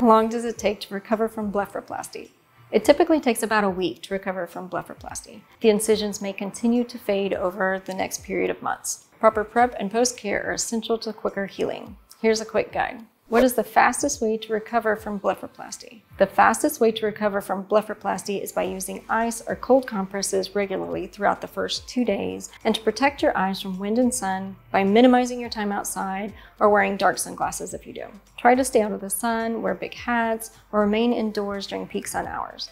How long does it take to recover from blepharoplasty? It typically takes about a week to recover from blepharoplasty. The incisions may continue to fade over the next period of months. Proper prep and post-care are essential to quicker healing. Here's a quick guide. What is the fastest way to recover from blepharoplasty? The fastest way to recover from blepharoplasty is by using ice or cold compresses regularly throughout the first 2 days, and to protect your eyes from wind and sun by minimizing your time outside or wearing dark sunglasses if you do. Try to stay out of the sun, wear big hats, or remain indoors during peak sun hours.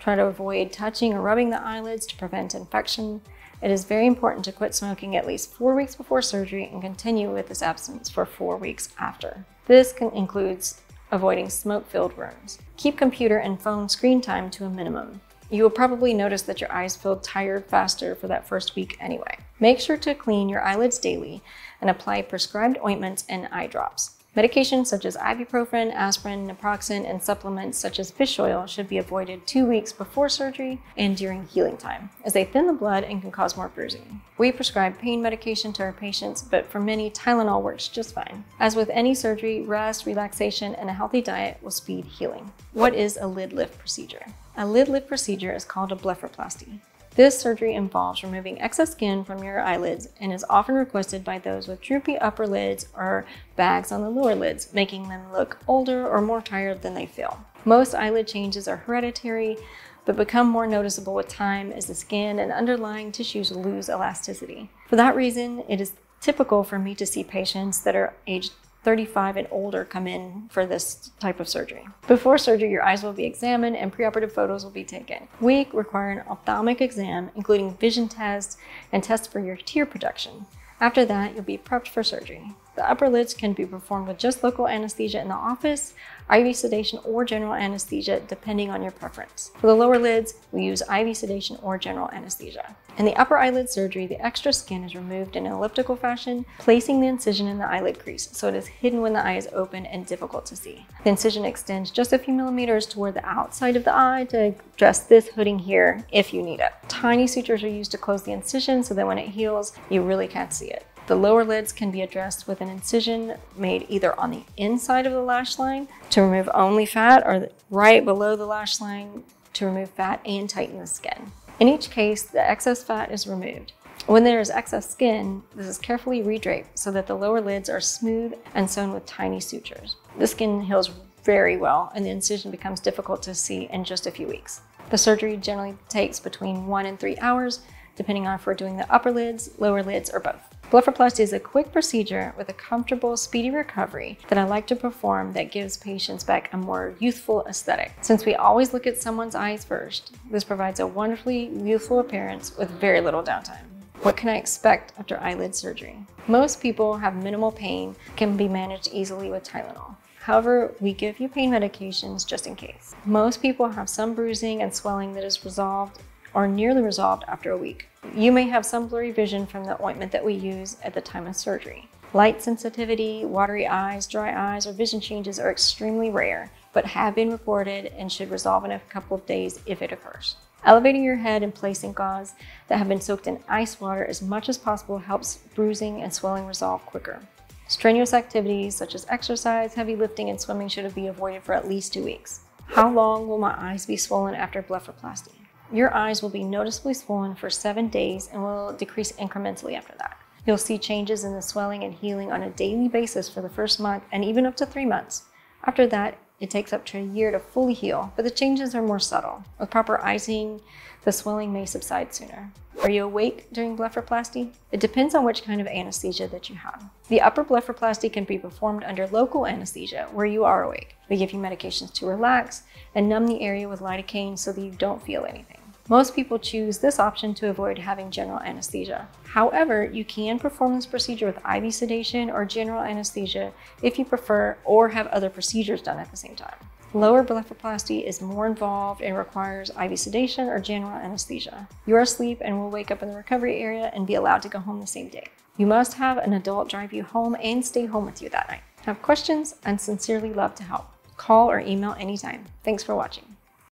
Try to avoid touching or rubbing the eyelids to prevent infection. It is very important to quit smoking at least 4 weeks before surgery and continue with this abstinence for 4 weeks after. This includes avoiding smoke-filled rooms. Keep computer and phone screen time to a minimum. You will probably notice that your eyes feel tired faster for that first week anyway. Make sure to clean your eyelids daily and apply prescribed ointments and eye drops. Medications such as ibuprofen, aspirin, naproxen, and supplements such as fish oil should be avoided 2 weeks before surgery and during healing time, as they thin the blood and can cause more bruising. We prescribe pain medication to our patients, but for many, Tylenol works just fine. As with any surgery, rest, relaxation, and a healthy diet will speed healing. What is a lid lift procedure? A lid lift procedure is called a blepharoplasty. This surgery involves removing excess skin from your eyelids and is often requested by those with droopy upper lids or bags on the lower lids, making them look older or more tired than they feel. Most eyelid changes are hereditary, but become more noticeable with time as the skin and underlying tissues lose elasticity. For that reason, it is typical for me to see patients that are aged 35 and older come in for this type of surgery. Before surgery, your eyes will be examined and preoperative photos will be taken. We require an ophthalmic exam, including vision tests and tests for your tear production. After that, you'll be prepped for surgery. The upper lids can be performed with just local anesthesia in the office, IV sedation, or general anesthesia, depending on your preference. For the lower lids, we use IV sedation or general anesthesia. In the upper eyelid surgery, the extra skin is removed in an elliptical fashion, placing the incision in the eyelid crease, so it is hidden when the eye is open and difficult to see. The incision extends just a few millimeters toward the outside of the eye to address this hooding here if you need it. Tiny sutures are used to close the incision so that when it heals, you really can't see it. The lower lids can be addressed with an incision made either on the inside of the lash line to remove only fat, or right below the lash line to remove fat and tighten the skin. In each case, the excess fat is removed. When there is excess skin, this is carefully redraped so that the lower lids are smooth and sewn with tiny sutures. The skin heals very well, and the incision becomes difficult to see in just a few weeks. The surgery generally takes between 1 and 3 hours, depending on if we're doing the upper lids, lower lids, or both. Blepharoplasty is a quick procedure with a comfortable, speedy recovery that I like to perform that gives patients back a more youthful aesthetic. Since we always look at someone's eyes first, this provides a wonderfully youthful appearance with very little downtime. What can I expect after eyelid surgery? Most people have minimal pain, can be managed easily with Tylenol. However, we give you pain medications just in case. Most people have some bruising and swelling that is resolved or nearly resolved after a week. You may have some blurry vision from the ointment that we use at the time of surgery. Light sensitivity, watery eyes, dry eyes, or vision changes are extremely rare, but have been reported and should resolve in a couple of days if it occurs. Elevating your head and placing gauze that have been soaked in ice water as much as possible helps bruising and swelling resolve quicker. Strenuous activities such as exercise, heavy lifting, and swimming should be avoided for at least 2 weeks. How long will my eyes be swollen after blepharoplasty? Your eyes will be noticeably swollen for 7 days and will decrease incrementally after that. You'll see changes in the swelling and healing on a daily basis for the first month and even up to 3 months. After that, it takes up to a year to fully heal, but the changes are more subtle. With proper icing, the swelling may subside sooner. Are you awake during blepharoplasty? It depends on which kind of anesthesia that you have. The upper blepharoplasty can be performed under local anesthesia where you are awake. We give you medications to relax and numb the area with lidocaine so that you don't feel anything. Most people choose this option to avoid having general anesthesia. However, you can perform this procedure with IV sedation or general anesthesia if you prefer, or have other procedures done at the same time. Lower blepharoplasty is more involved and requires IV sedation or general anesthesia. You are asleep and will wake up in the recovery area and be allowed to go home the same day. You must have an adult drive you home and stay home with you that night. Have questions? I'd sincerely love to help. Call or email anytime. Thanks for watching.